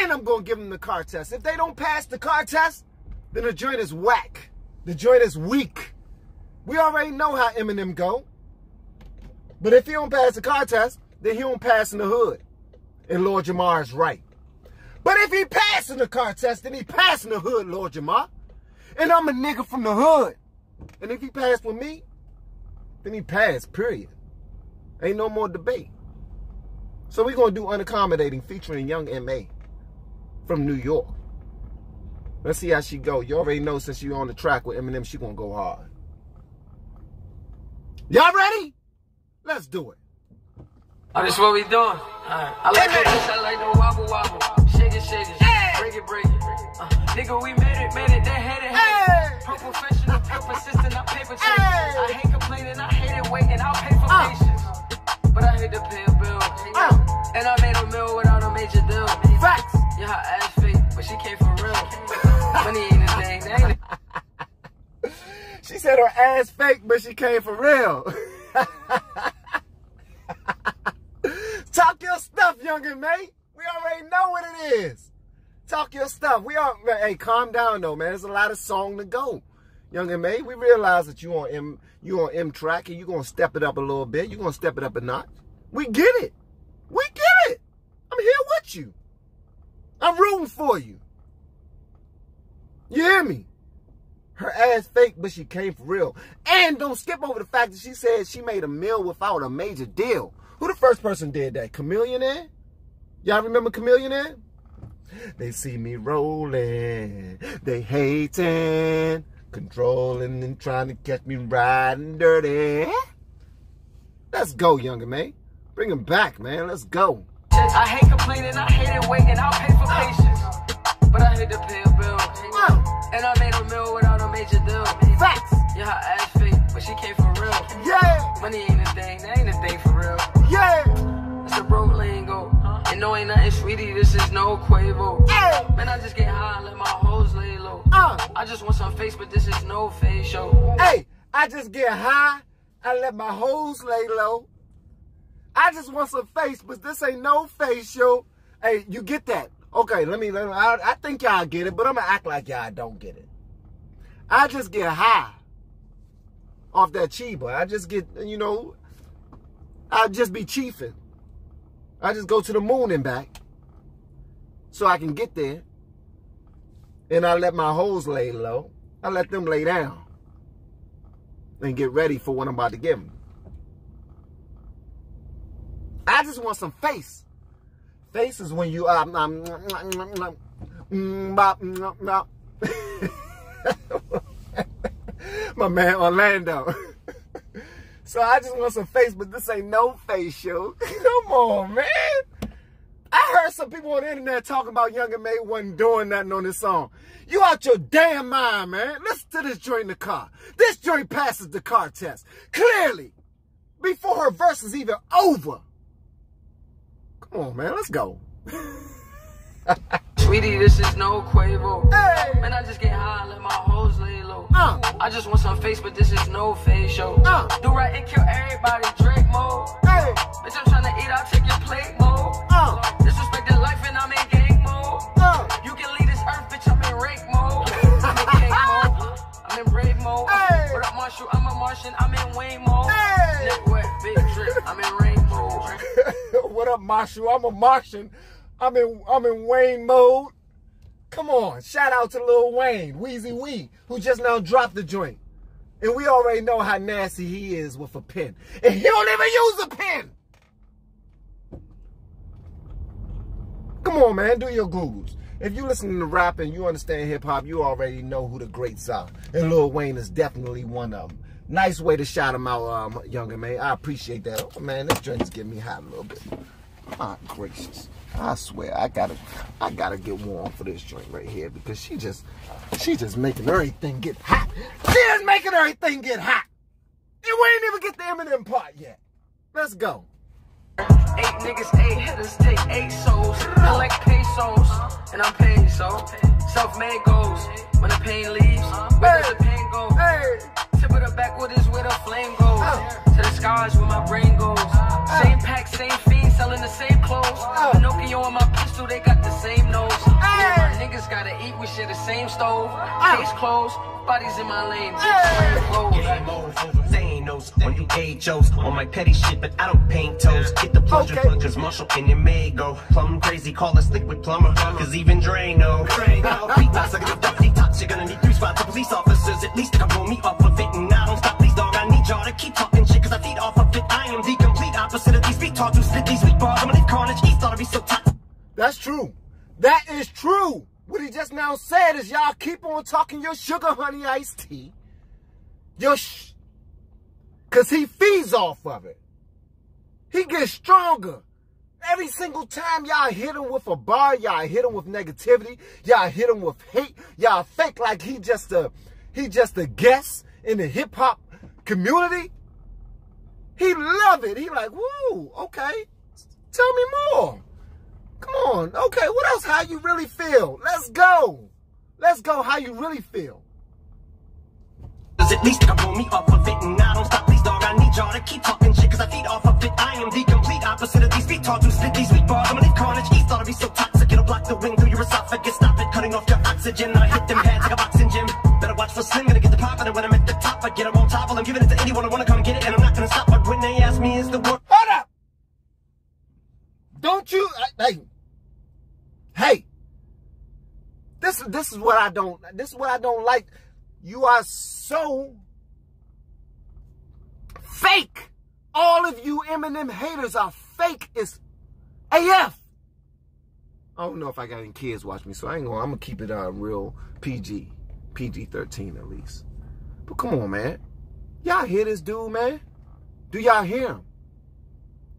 and I'm going to give them the car test. If they don't pass the car test, then the joint is whack. The joint is weak. We already know how Eminem go. But if he don't pass the car test, then he don't pass in the hood. And Lord Jamar is right. But if he passing the car test, then he passing the hood, Lord Jamar. And I'm a nigga from the hood. And if he passed with me, then he passed, period. Ain't no more debate. So we're going to do Unaccommodating featuring Young M.A. from New York. Let's see how she go. You already know since you're on the track with Eminem, she going to go hard. Y'all ready? Let's do it. Oh, this what we doing. All right. I like this. I like the wobble wobble. Shake it, shake it. Hey. Break it, break it. Nigga, we made it, they hate it, hate it. Professional, pure persistent, I paper chase. I hate complaining, I hate it waiting, I'll pay for patience. But I hate to pay a bill. And I made a meal without a major deal. Facts. Yeah, her ass fake, but she came for real. Money ain't a thing, ain't it? She said her ass fake, but she came for real. Talk your stuff, youngin', mate. We already know what it is. Talk your stuff. We are, hey, calm down though, man. There's a lot of song to go. Young M.A., we realize that you on M track and you're gonna step it up a little bit. You're gonna step it up a notch. We get it. We get it. I'm here with you. I'm rooting for you. You hear me? Her ass fake, but she came for real. And don't skip over the fact that she said she made a meal without a major deal. Who the first person did that? Chameleon? Y'all remember Chameleon? They see me rolling, they hating, controlling and trying to catch me riding dirty. Let's go, younger man. Bring him back, man. Let's go. I hate complaining, I hate it waiting, I'll pay for patience. But I hate to pay a bill. And I made a meal without a major deal. Facts. Yeah, her ass fake, but she came for real. Yeah. Money ain't a thing, that ain't a thing for real. Yeah. It's a broke lingo. And no ain't nothing, sweetie, this is no Quavo. Hey. Man, I just get high and let my hoes lay low. I just want some face, but this is no face show. Hey, I just get high, I let my hoes lay low. I just want some face, but this ain't no face show. Hey, you get that? Okay, let me I think y'all get it, but I'm gonna act like y'all don't get it. I just get high off that Chiba. I just get, you know, I just be chiefing. I just go to the moon and back so I can get there. And I let my hoes lay low. I let them lay down and get ready for what I'm about to give them. I just want some face. Face is when you... My man Orlando. So I just want some face, but this ain't no face show. Come on, man. I heard some people on the internet talking about Young M.A. wasn't doing nothing on this song. You out your damn mind, man. Listen to this joint in the car. This joint passes the car test. Clearly. Before her verse is even over. Come on, man. Let's go. Sweetie, this is no Quavo. Hey. Man, I just get high and let my hoes lay low. I just want some face, but this is no face show. Do right and kill everybody, Drake mode. Hey. Bitch, I'm tryna eat, I'll take your plate mode. Disrespect the life and I'm in gang mode. You can leave this earth, bitch, I'm in rake mode. I'm in cake mode, I'm in rave mode. Hey. What up, Marshall? I'm a Martian, I'm in Wayne mode. Hey. Nick wet, big drip, I'm in rain mode. What up, Marshall? I'm a Martian. I'm in Wayne mode. Come on, shout out to Lil Wayne, Wheezy Wee, who just now dropped the joint. And we already know how nasty he is with a pen. And he don't even use a pen. Come on, man, do your Googles. If you listening to rap and you understand hip hop, you already know who the greats are. And Lil Wayne is definitely one of them. Nice way to shout him out, younger man. I appreciate that. Oh, man, this joint is getting me hot a little bit. My gracious. I swear I gotta get warm for this joint right here because she just making everything get hot. She is making everything get hot. And we ain't even get the Eminem part yet. Let's go. 8 niggas, 8 hitters, take 8 souls. I like pesos, and I'm paid so. Self-made goals. When the pain leaves, where does the pain go? Hey. Tip of the backwood is where the flame goes. To the scars where my brain goes. Same pack, same feed, selling the same clothes. Pinocchio and my pistol, they got the same nose. flame stove, case closed, bodies in my lane, bitch. They ain't nose on you gay jokes, on my petty shit, but I don't paint toes. Get the plunger, pluggers, Marshall and your may go. Plum crazy, call us liquid plumber, cause even Drano. Beat tops, I got the dusty tops, you're gonna need 3 spots of police officers. At least I can blow me off of it, and I don't stop these dog. I need y'all to keep talking shit, cause I feed off of it. I am the complete opposite of these feet talk to split these weak bars. I'm gonna carnage, he thought I'd be so tight. That's true. That is true. What he just now said is y'all keep on talking your sugar honey iced tea. Your cause he feeds off of it. He gets stronger. Every single time y'all hit him with a bar, y'all hit him with negativity, y'all hit him with hate, y'all fake like he just a guest in the hip hop community. He love it. He like, woo, okay. Tell me more. Come on. Okay, what else? How you really feel? Let's go. Let's go how you really feel. At least I blow me up of it and I don't stop these dog. I need y'all to keep talking shit cause I feed off of it. I am the complete opposite of these feet talk to split these weak bars. I'm gonna carnage. He thought I'd be so toxic. It'll block the wind through your esophagus. Stop it. Cutting off your oxygen. I hit them pads like a boxing gym. Better watch for slim. Gonna get the pop. And when I'm at the top, I get them on top. I'm giving it to anyone who wanna come get it. And I'm not gonna stop. But when they ask me is the word. Hold up. Don't you... Hey, this is what I don't like. You are so fake. All of you Eminem haters are fake as AF. I don't know if I got any kids watch me, so I'm gonna keep it real PG-13 at least. But come on, man. Y'all hear this dude, man? Do y'all hear him?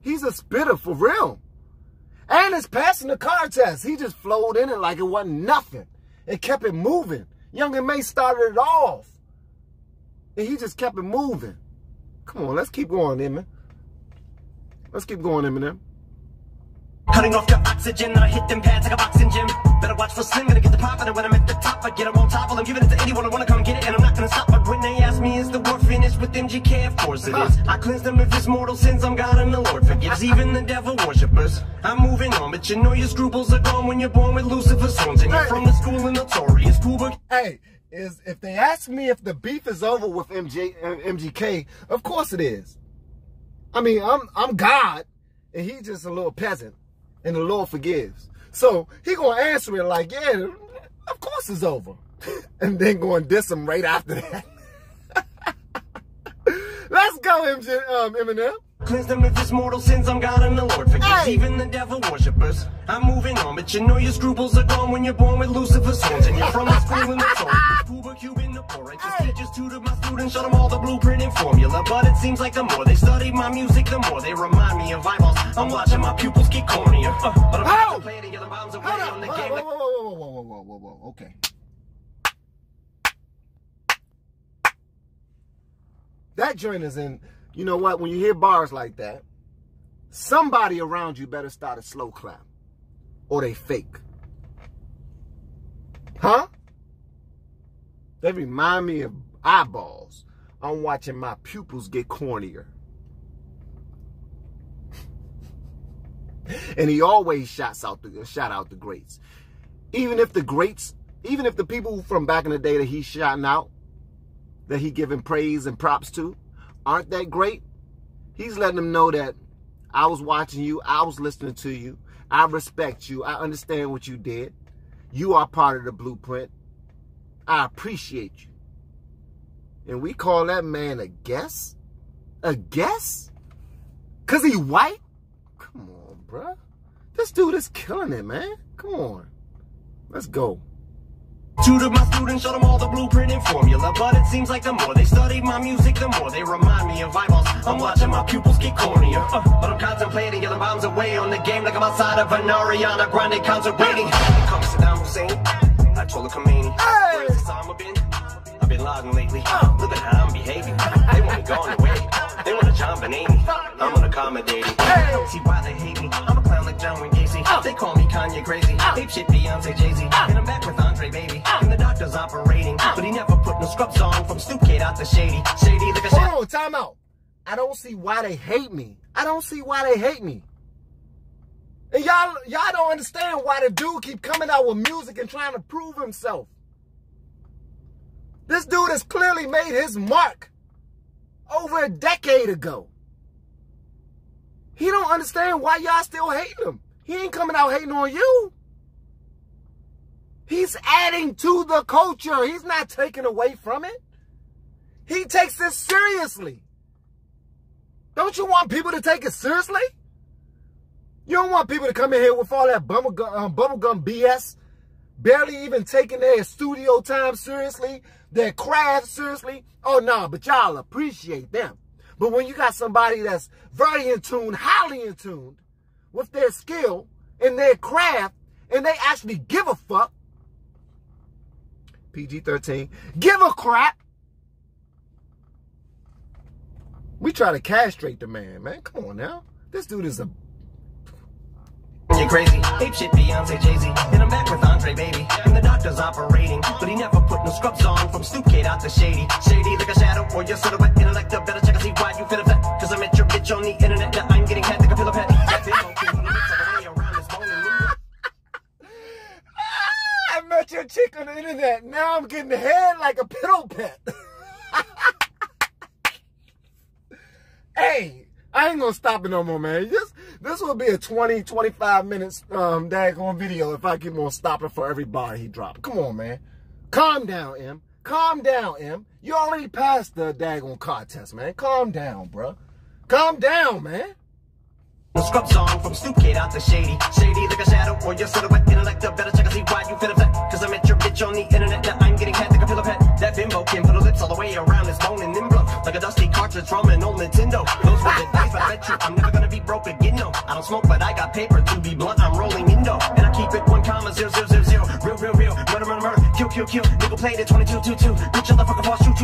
He's a spitter for real. And it's passing the car test. He just flowed in it like it wasn't nothing. It kept it moving. Young M.A. started it off. And he just kept it moving. Come on, let's keep going, Eminem. Let's keep going, Eminem. Cutting off your oxygen, I hit them pads like a boxing gym. Better watch for slim, gonna get the pop. And when I'm at the top, I get them on top. Well, I'm giving it to anyone who wanna come get it. And I'm not gonna stop. But when they ask me, is the war finished with MGK? Of course it is. I cleanse them of his mortal sins. I'm God and the Lord forgives even the devil worshippers. I'm moving on, but you know your scruples are gone when you're born with Lucifer's horns. And you're from the school and notorious Kuba. Hey, if they ask me if the beef is over with MGK, of course it is. I mean, I'm God, and he's just a little peasant. And the Lord forgives. So he gonna answer it like, yeah, of course it's over. And then gonna diss him right after that. Let's go, Eminem. Cleanse them of his mortal sins, I'm God and the Lord forgives even the devil worshippers. I'm moving on, but you know your scruples are gone when you're born with Lucifer's horns. And you're from the school in the soul. Cuba, Cuban, the poor righteous teachers tutored my students, showed them all the blueprint and formula. But it seems like the more they study my music, the more they remind me of Vibals. I'm watching my pupils get cornier. But I'm playing the yellow bombs away on the game. Whoa, okay. That joint is in... You know what? When you hear bars like that, somebody around you better start a slow clap or they fake. Huh? They remind me of eyeballs. I'm watching my pupils get cornier. And he always shout out the greats. Even if the people from back in the day that he's shouting out, that he giving praise and props to, aren't that great? He's letting them know that I was watching you. I was listening to you. I respect you. I understand what you did. You are part of the blueprint. I appreciate you. And we call that man a guest? A guest? Because he white? Come on, bruh. This dude is killing it, man. Come on. Let's go. Tutored my students, showed them all the blueprint and formula. But it seems like the more they study my music, the more they remind me of Vibals. I'm watching my pupils get cornier. But I'm contemplating yelling bombs away on the game like I'm outside of an Ariana Grande concert waiting. Here comes Saddam Hussein. I told the Khamenei. Where's Osama been? I've been logging lately. Look at how I'm behaving. They want me gone away. They want to John Benini. I'm unaccommodating. I don't see why they hate me. I'm a clown like John Wayne Gacy. They call me Kanye crazy. Ape shit Beyonce, Jay-Z. And I'm back with Andre, baby. And the doctor's operating. But he never put no scrubs on. From Snoop Kid out to Shady. Shady, look at Shady. Hold on, time out. I don't see why they hate me. I don't see why they hate me. And y'all don't understand why the dude keep coming out with music and trying to prove himself. This dude has clearly made his mark over a decade ago. He don't understand why y'all still hate him. He ain't coming out hating on you. He's adding to the culture. He's not taking away from it. He takes this seriously. Don't you want people to take it seriously? You don't want people to come in here with all that bubblegum BS, barely even taking their studio time seriously, their craft seriously. Oh, no, but y'all appreciate them. But when you got somebody that's very in tune, highly in tune with their skill and their craft, and they actually give a fuck, PG-13, give a crap, we try to castrate the man. Come on now. This dude is a... You're crazy. Ape shit Beyonce, Jay-Z. Then I'm back with Andre, baby. And the doctor's operating. But he never put no scrubs on. From Snoop Kate out to Shady. Shady like a shadow or your silhouette. Intellect up, better check and see why you feel upset. Cause I met your bitch on the internet. Now I'm getting cat like a pillow pet. I met your chick on the internet. Now I'm getting head like a pillow pet. Hey, I ain't gonna stop it no more, man. This will be a 20, 25 minutes daggone video if I keep on stopping for every bar he dropped. Come on, man. Calm down, M. Calm down, M. You already passed the daggone contest, man. Calm down, bro. Calm down, man. Scrub song from Snoop Kid out to Shady. Shady like a shadow or your silhouette. Intellect up, better check and see why you feel upset. Cause I met your bitch on the internet. Now I'm getting cat like a pillow pet. That bimbo can put her lips all the way around his bone and nimble. Like a dusty cartridge from an old Nintendo. Those were the days I bet you I'm never gonna be broke again, no. I don't smoke but I got paper. To be blunt, I'm rolling in though. And I keep it 1,000. Real. Murder. Kill. Nickel played at 22, 22. Bitch, motherfucker, boss, shoot.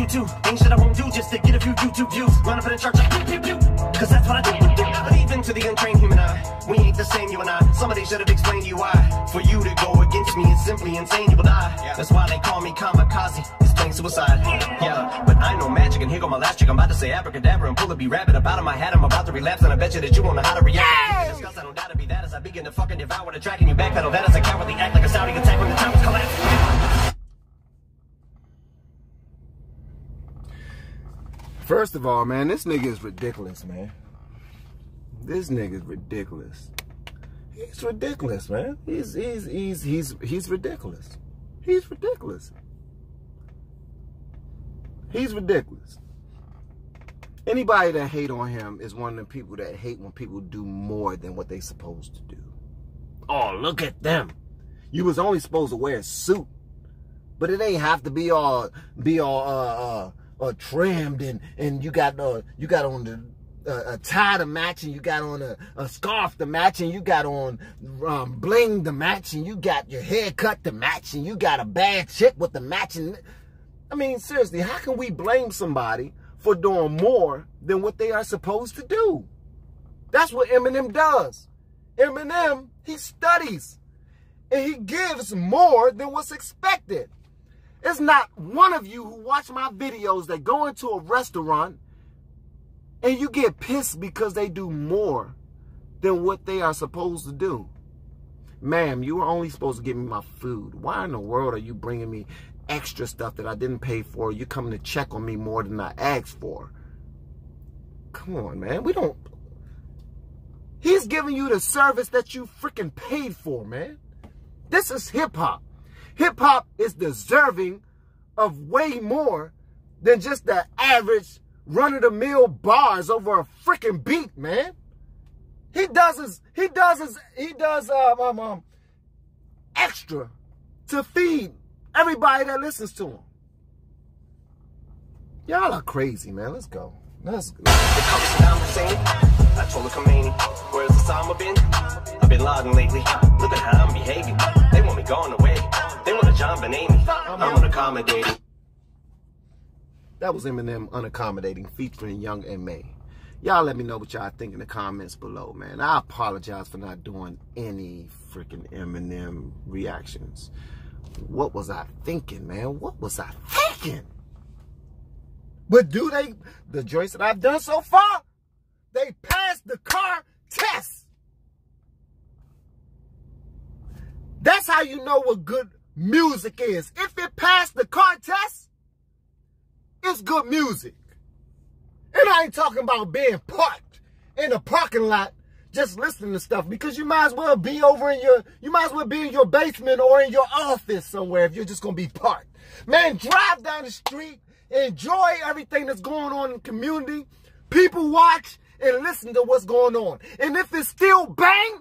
Ain't shit I won't do just to get a few YouTube views. Run up in the church like pew. Cause that's what I do. But even to the untrained human eye, we ain't the same, you and I. Somebody should have explained to you why. For you to go against me is simply insane, you will die. That's why they call me kamikaze. It's plain suicide. Yeah, but I know magic and here go my last trick. I'm about to say abracadabra and pull a rabbit up out of my hat. I'm about to relapse and I bet you that you won't know how to react. Discuss, I don't doubt to be that as I begin to fucking devour the track and you backpedal. That is a cowardly act like a sounding attack when the towers collapse. First of all, man, this nigga is ridiculous, man. This nigga's ridiculous. He's ridiculous, man. He's ridiculous. He's ridiculous. He's ridiculous. Anybody that hate on him is one of the people that hate when people do more than what they supposed to do. Oh, look at them. You was only supposed to wear a suit, but it ain't have to be all trimmed and you got on the a tie to match, and you got on a scarf to match, and you got on bling to match, and you got your haircut to match, and you got a bad chick with the matching. I mean, seriously, how can we blame somebody for doing more than what they are supposed to do? That's what Eminem does. Eminem, he studies, and he gives more than what's expected. It's not one of you who watch my videos that go into a restaurant and you get pissed because they do more than what they are supposed to do. Ma'am, you were only supposed to give me my food. Why in the world are you bringing me extra stuff that I didn't pay for? You coming to check on me more than I asked for. Come on, man. We don't... He's giving you the service that you freaking paid for, man. This is hip-hop. Hip-hop is deserving of way more than just the average run-of-the-mill bars over a freaking beat, man. He does extra to feed everybody that listens to him. Y'all are crazy, man. Let's go. Let's go. I told Khamenei, where's Osama been? I've been lying lately. Look at how I'm behaving. They want me gone away. They want to John Benet me. I'm unaccommodating. That was Eminem, Unaccommodating, featuring Young M.A. Y'all let me know what y'all think in the comments below, man. I apologize for not doing any freaking Eminem reactions. What was I thinking, man? What was I thinking? But the joints that I've done so far, they passed the car test. That's how you know what good music is. If it passed the car test, It's good music. And I ain't talking about being parked in a parking lot just listening to stuff, because you might as well be over in your, you might as well be in your basement or in your office somewhere if you're just going to be parked. Man, drive down the street, enjoy everything that's going on in the community. People watch and listen to what's going on. And if it's still bang,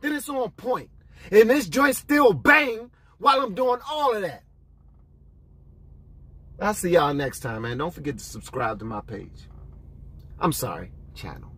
then it's on point. And this joint still bang while I'm doing all of that. I'll see y'all next time, man. Don't forget to subscribe to my page. I'm sorry, channel.